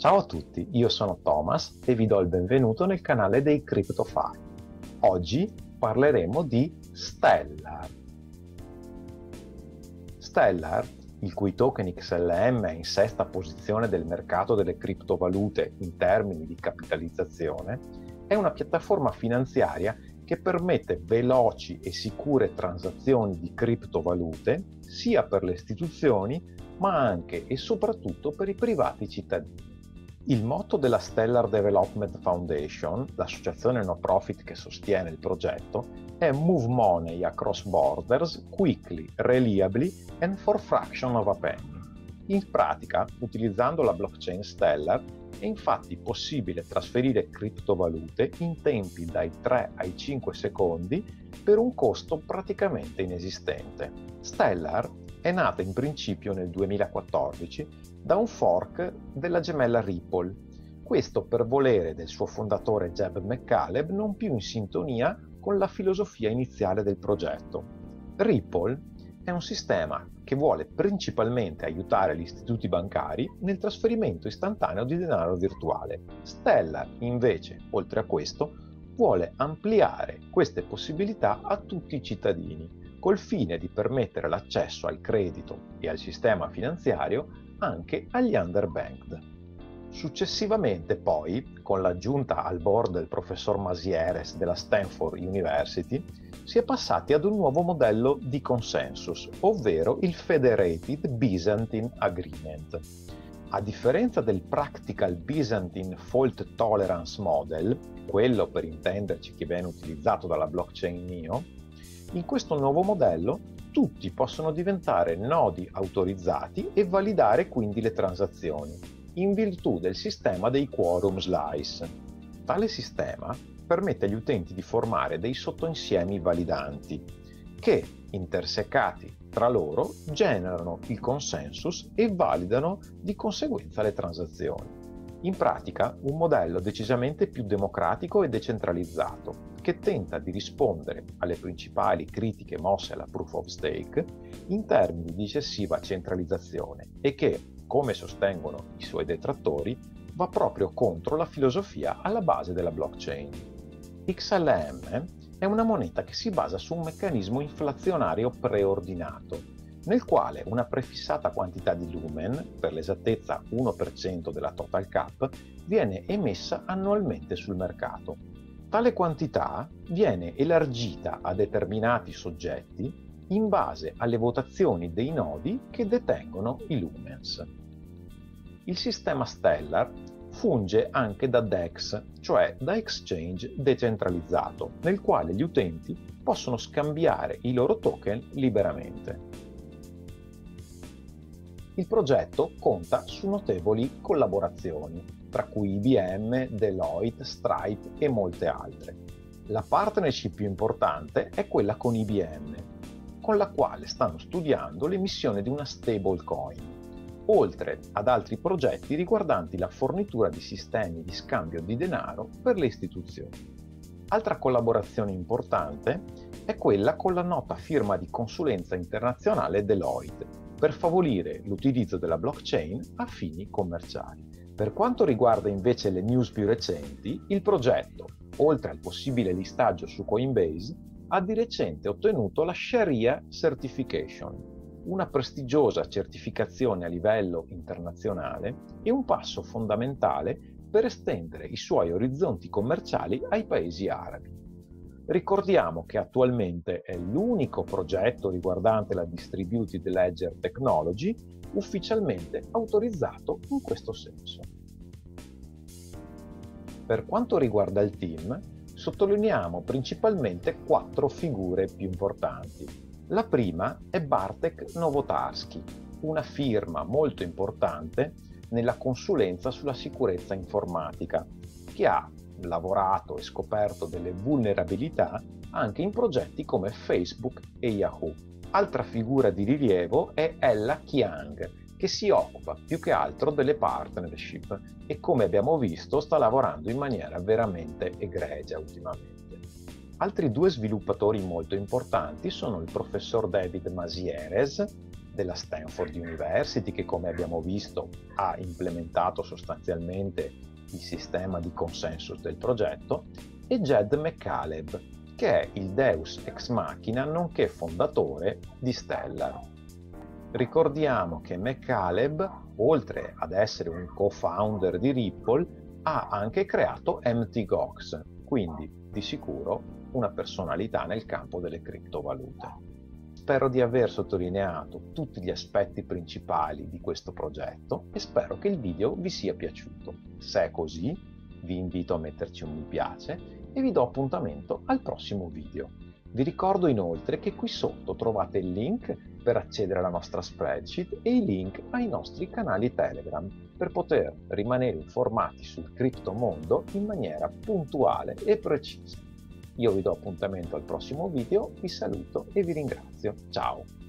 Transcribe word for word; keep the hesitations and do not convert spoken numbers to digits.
Ciao a tutti, io sono Thomas e vi do il benvenuto nel canale dei CryptoFile. Oggi parleremo di Stellar. Stellar, il cui token X L M è in sesta posizione del mercato delle criptovalute in termini di capitalizzazione, è una piattaforma finanziaria che permette veloci e sicure transazioni di criptovalute sia per le istituzioni ma anche e soprattutto per i privati cittadini. Il motto della Stellar Development Foundation, l'associazione no profit che sostiene il progetto, è Move Money Across Borders Quickly, Reliably and for Fraction of a Penny. In pratica, utilizzando la blockchain Stellar, è infatti possibile trasferire criptovalute in tempi dai tre ai cinque secondi per un costo praticamente inesistente. Stellar è nata in principio nel duemilaquattordici da un fork della gemella Ripple, questo per volere del suo fondatore Jed McCaleb non più in sintonia con la filosofia iniziale del progetto. Ripple è un sistema che vuole principalmente aiutare gli istituti bancari nel trasferimento istantaneo di denaro virtuale. Stellar, invece, oltre a questo, vuole ampliare queste possibilità a tutti i cittadini, col fine di permettere l'accesso al credito e al sistema finanziario anche agli underbanked. Successivamente poi, con l'aggiunta al board del professor Mazières della Stanford University, si è passati ad un nuovo modello di consensus, ovvero il Federated Byzantine Agreement. A differenza del Practical Byzantine Fault Tolerance Model, quello per intenderci che viene utilizzato dalla blockchain NEO, in questo nuovo modello tutti possono diventare nodi autorizzati e validare quindi le transazioni, in virtù del sistema dei Quorum Slice. Tale sistema permette agli utenti di formare dei sottoinsiemi validanti, che, intersecati tra loro, generano il consensus e validano di conseguenza le transazioni. In pratica, un modello decisamente più democratico e decentralizzato, che tenta di rispondere alle principali critiche mosse alla proof of stake in termini di eccessiva centralizzazione e che, come sostengono i suoi detrattori, va proprio contro la filosofia alla base della blockchain. X L M è una moneta che si basa su un meccanismo inflazionario preordinato, nel quale una prefissata quantità di lumen, per l'esattezza uno per cento della total cap, viene emessa annualmente sul mercato. Tale quantità viene elargita a determinati soggetti in base alle votazioni dei nodi che detengono i lumens. Il sistema Stellar funge anche da D E X, cioè da exchange decentralizzato, nel quale gli utenti possono scambiare i loro token liberamente. Il progetto conta su notevoli collaborazioni, tra cui I B M, Deloitte, Stripe e molte altre. La partnership più importante è quella con I B M, con la quale stanno studiando l'emissione di una stablecoin, oltre ad altri progetti riguardanti la fornitura di sistemi di scambio di denaro per le istituzioni. Altra collaborazione importante è quella con la nota firma di consulenza internazionale Deloitte, per favorire l'utilizzo della blockchain a fini commerciali. Per quanto riguarda invece le news più recenti, il progetto, oltre al possibile listaggio su Coinbase, ha di recente ottenuto la Sharia Certification, una prestigiosa certificazione a livello internazionale e un passo fondamentale per estendere i suoi orizzonti commerciali ai paesi arabi. Ricordiamo che attualmente è l'unico progetto riguardante la Distributed Ledger Technology ufficialmente autorizzato in questo senso. Per quanto riguarda il team, sottolineiamo principalmente quattro figure più importanti. La prima è Bartek Nowotarski, una firma molto importante nella consulenza sulla sicurezza informatica, che ha lavorato e scoperto delle vulnerabilità anche in progetti come Facebook e Yahoo. Altra figura di rilievo è Ella Chiang, che si occupa più che altro delle partnership e, come abbiamo visto, sta lavorando in maniera veramente egregia ultimamente. Altri due sviluppatori molto importanti sono il professor David Mazières della Stanford University, che come abbiamo visto ha implementato sostanzialmente il sistema di consensus del progetto, e Jed McCaleb, che è il Deus ex machina nonché fondatore di Stellar. Ricordiamo che McCaleb, oltre ad essere un co-founder di Ripple, ha anche creato Mount. Gox, quindi di sicuro una personalità nel campo delle criptovalute. Spero di aver sottolineato tutti gli aspetti principali di questo progetto e spero che il video vi sia piaciuto. Se è così, vi invito a metterci un mi piace e vi do appuntamento al prossimo video. Vi ricordo inoltre che qui sotto trovate il link per accedere alla nostra spreadsheet e i link ai nostri canali Telegram per poter rimanere informati sul criptomondo in maniera puntuale e precisa. Io vi do appuntamento al prossimo video, vi saluto e vi ringrazio. Ciao!